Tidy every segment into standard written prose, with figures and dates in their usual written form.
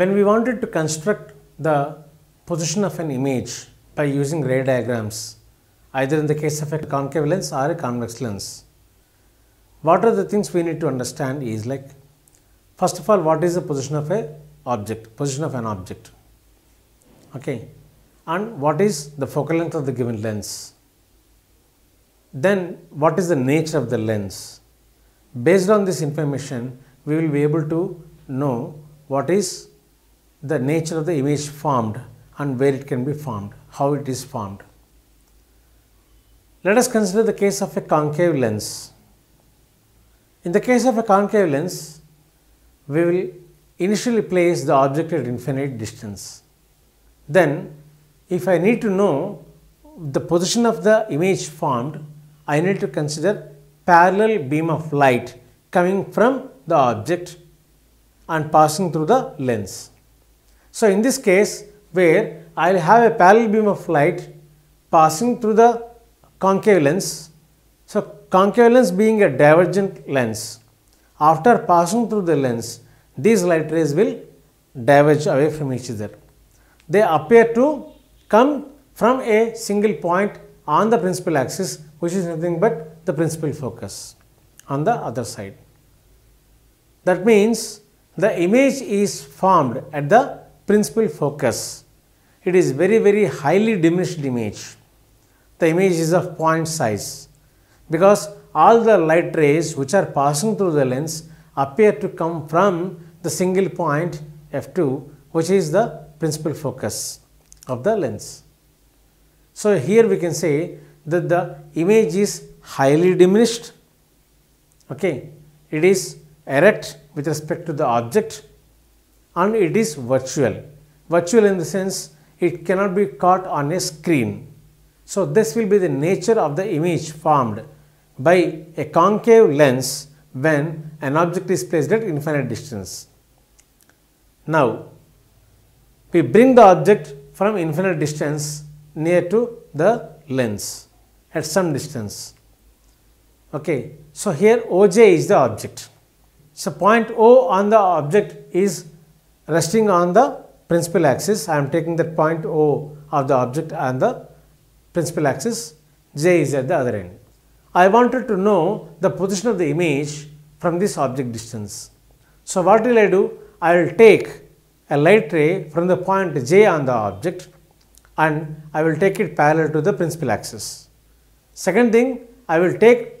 When we wanted to construct the position of an image by using ray diagrams, either in the case of a concave lens or a convex lens, what are the things we need to understand is, like, first of all, what is the position of a object, position of an object, okay, and what is the focal length of the given lens, then what is the nature of the lens. Based on this information, we will be able to know what is the nature of the image formed and where it can be formed, how it is formed. Let us consider the case of a concave lens. In the case of a concave lens, we will initially place the object at infinite distance. Then, if I need to know the position of the image formed, I need to consider parallel beam of light coming from the object and passing through the lens. So, in this case, where I will have a parallel beam of light passing through the concave lens, so concave lens being a divergent lens, after passing through the lens, these light rays will diverge away from each other. They appear to come from a single point on the principal axis, which is nothing but the principal focus on the other side. That means the image is formed at the principal focus. It is very, very highly diminished image. The image is of point size because all the light rays which are passing through the lens appear to come from the single point F2, which is the principal focus of the lens. So, here we can say that the image is highly diminished, okay. It is erect with respect to the object and it is virtual. Virtual in the sense it cannot be caught on a screen. So, this will be the nature of the image formed by a concave lens when an object is placed at infinite distance. Now, we bring the object from infinite distance near to the lens at some distance. Okay. So, here OJ is the object. So, point O on the object is resting on the principal axis. I am taking that point O of the object on the principal axis. J is at the other end. I wanted to know the position of the image from this object distance. So, what will I do? I will take a light ray from the point J on the object and I will take it parallel to the principal axis. Second thing, I will take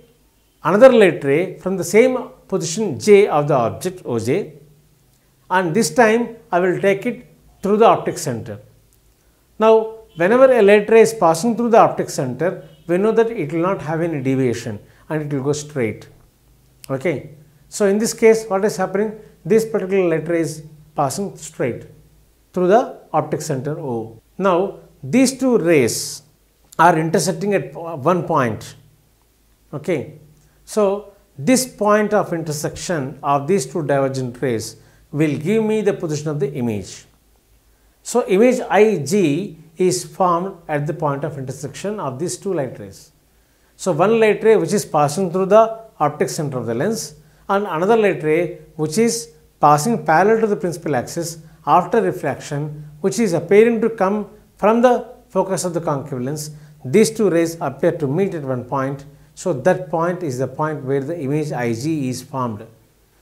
another light ray from the same position J of the object OJ, and this time I will take it through the optic center. Now, whenever a light ray is passing through the optic center, we know that it will not have any deviation and it will go straight. Okay. So, in this case, what is happening? This particular light ray is passing straight through the optic center O. Now, these two rays are intersecting at one point. Okay. So, this point of intersection of these two divergent rays will give me the position of the image. So, image IG is formed at the point of intersection of these two light rays. So, one light ray which is passing through the optic center of the lens and another light ray which is passing parallel to the principal axis after refraction, which is appearing to come from the focus of the concave lens. These two rays appear to meet at one point. So, that point is the point where the image IG is formed.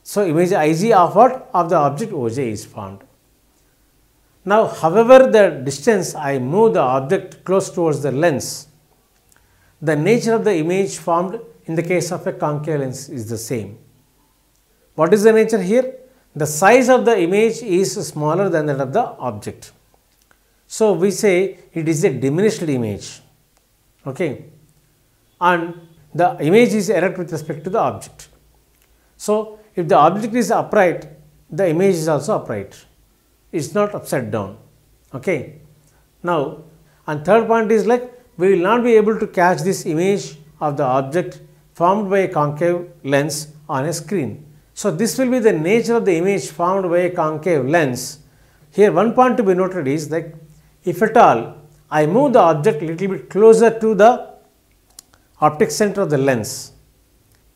So, image IG of what? Of the object OJ is formed. Now, however the distance I move the object close towards the lens, the nature of the image formed in the case of a concave lens is the same. What is the nature here? The size of the image is smaller than that of the object. So, we say it is a diminished image, okay, and the image is erect with respect to the object. So, if the object is upright, the image is also upright. It is not upside down. Okay. Now, and third point is, like, we will not be able to catch this image of the object formed by a concave lens on a screen. So, this will be the nature of the image formed by a concave lens. Here, one point to be noted is that if at all I move the object a little bit closer to the optic center of the lens,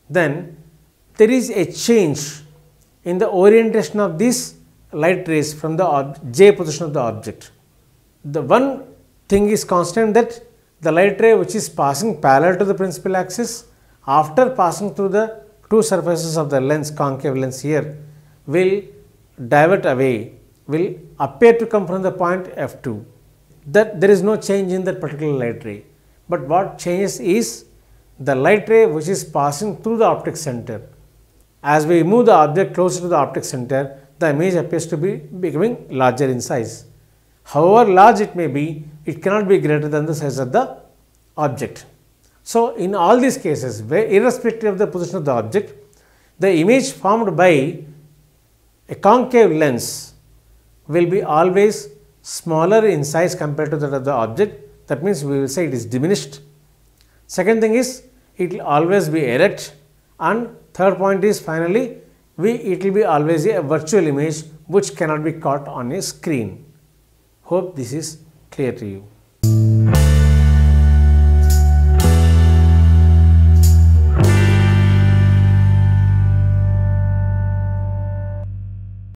then there is a change in the orientation of this light rays from the J position of the object. The one thing is constant, that the light ray which is passing parallel to the principal axis after passing through the two surfaces of the lens, concave lens here, will divert away, will appear to come from the point F2. That there is no change in that particular light ray. But what changes is the light ray which is passing through the optic center. As we move the object closer to the optic center, the image appears to be becoming larger in size. However large it may be, it cannot be greater than the size of the object. So, in all these cases, irrespective of the position of the object, the image formed by a concave lens will be always smaller in size compared to that of the object. That means we will say it is diminished. Second thing is, it will always be erect, and third point is finally, it will be always a virtual image which cannot be caught on a screen. Hope this is clear to you.